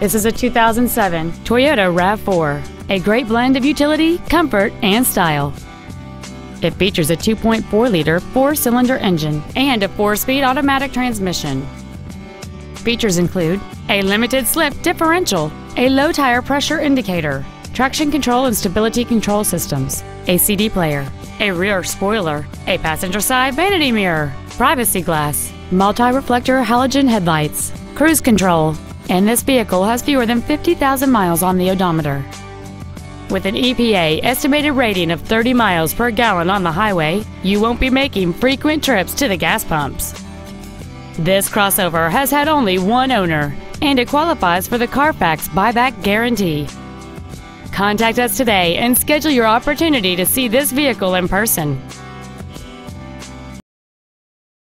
This is a 2007 Toyota RAV4, a great blend of utility, comfort, and style. It features a 2.4-liter four-cylinder engine and a four-speed automatic transmission. Features include a limited-slip differential, a low-tire pressure indicator, traction control and stability control systems, a CD player, a rear spoiler, a passenger-side vanity mirror, privacy glass, multi-reflector halogen headlights, cruise control, and this vehicle has fewer than 50,000 miles on the odometer. With an EPA estimated rating of 30 miles per gallon on the highway, you won't be making frequent trips to the gas pumps. This crossover has had only one owner, and it qualifies for the Carfax buyback guarantee. Contact us today and schedule your opportunity to see this vehicle in person.